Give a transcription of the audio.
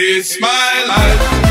It's my life.